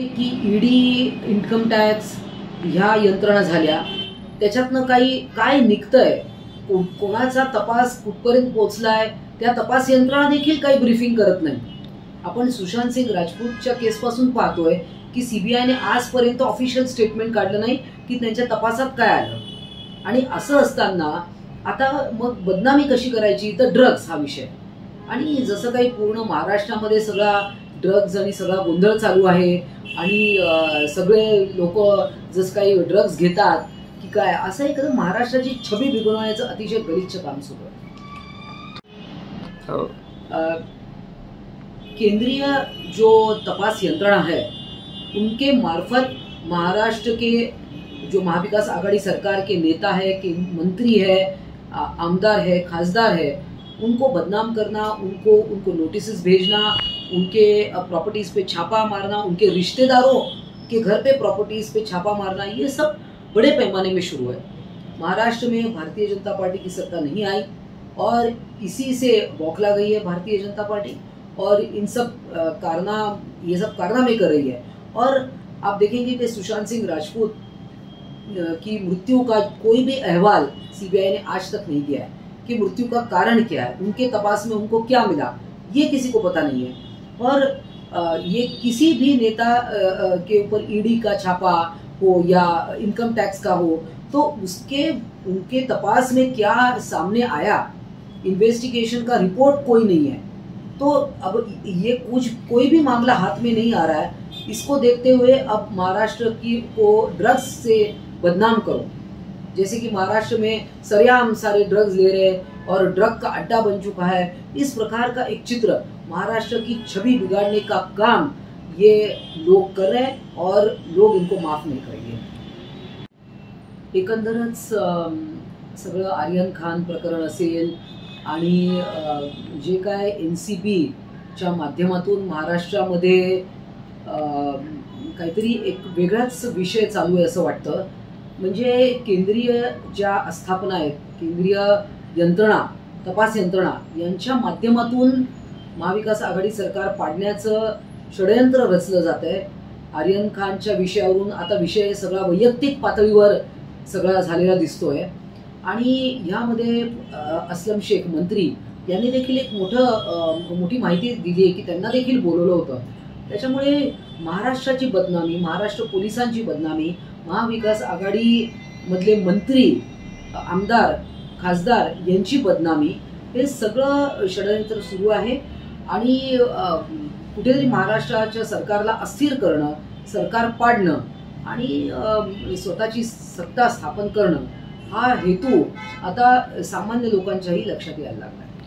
आहे की ED income tax ह्या यंत्रणा झाल्या त्याच्यातनं काही काय निघतंय, कोणाचा तपास कुठपर्यंत पोहोचलाय, त्या तपास यंत्रणा देखील काही ब्रीफिंग करत नाही। आपण सुशांत सिंह राजपूतच्या केसपासून पाहतोय की सीबीआयने आजपर्यंत ऑफिशियल स्टेटमेंट काढलं नाही की त्यांच्या तपासात काय आलं। आणि असं असताना आता मग बदनामी कशी करायची, तर ड्रग्स हा विषय, आणि जसं काही पूर्ण महाराष्ट्रामध्ये सगळा ड्रग्ज आणि सगळा गोंधळ चालू आहे आणि सगळे लोक जसं काही ड्रग्ज घेतात की काय, असं एक महाराष्ट्राची छबी बिघडवण्याचं अतिशय गलिच्छ काम सुरू आहे। केंद्रीय जो तपास यंत्रणा है उनके मार्फत महाराष्ट्र के जो महाविकास आघाड़ी सरकार के नेता है, के मंत्री है, आमदार है, खासदार है, उनको बदनाम करना, उनको नोटिस भेजना, उनके प्रॉपर्टीज़ पे छापा मारना, उनके रिश्तेदारों के घर पे प्रॉपर्टीज़ पे छापा मारना, ये सब बड़े पैमाने में शुरू है। महाराष्ट्र में भारतीय जनता पार्टी की सत्ता नहीं आई और इसी से बौखला गई है भारतीय जनता पार्टी, और इन सब ये सब कारनामे कर रही है। और आप देखेंगे कि सुशांत सिंह राजपूत की मृत्यु का कोई भी अहवाल सीबीआई ने आज तक नहीं दिया है कि मृत्यु का कारण क्या है, उनके तपास में उनको क्या मिला, ये किसी को पता नहीं है। और ये किसी भी नेता के ऊपर ईडी का छापा हो या इनकम टैक्स का हो तो उनके तपास में क्या सामने आया, इन्वेस्टिगेशन का रिपोर्ट कोई नहीं है। तो अब ये कोई भी मामला हाथ में नहीं आ रहा है। इसको देखते हुए अब महाराष्ट्र को ड्रग्स से बदनाम करो, जैसे कि महाराष्ट्र में सरेआम सारे ड्रग्स ले रहे हैं और ड्रग का अड्डा बन चुका है। इस प्रकार का एक चित्र, महाराष्ट्र की छवि बिगाड़ने का काम ये लोग कर रहे हैं और लोग इनको माफ नहीं करेंगे। एकंदरच सगळं आर्यन खान प्रकरण असेल आणि जे काय एनसीबीच्या माध्यमातून महाराष्ट्रामध्ये काहीतरी एक वेगळाच विषय चालू आहे असं वाटतं। म्हणजे केंद्रीय ज्या आस्थापना आहेत, केंद्रीय यंत्रणा, तपास यंत्रणा यांच्या माध्यमातून महाविकास आघाडी सरकार पाडण्याचं षडयंत्र रचलं जात आहे। आर्यन खानच्या विषयावरून आता विषय सगळा वैयक्तिक पातळीवर सगळा झालेला दिसतोय। आणि यामध्ये असलम शेख मंत्री यांनी देखील एक मोठी माहिती दिली आहे की त्यांना देखील बोलवलं होतं। त्याच्यामुळे महाराष्ट्राची बदनामी, महाराष्ट्र पोलिसांची बदनामी, महाविकास आघाडीमधले मंत्री, आमदार, खासदार यांची बदनामी, हे सगळं षडयंत्र सुरू आहे। आणि कुठेतरी महाराष्ट्राच्या सरकारला अस्थिर करणं, सरकार पाडणं आणि स्वतःची सत्ता स्थापन करणं हा हेतू आता सामान्य लोकांच्याही लक्षात यायला लागला आहे।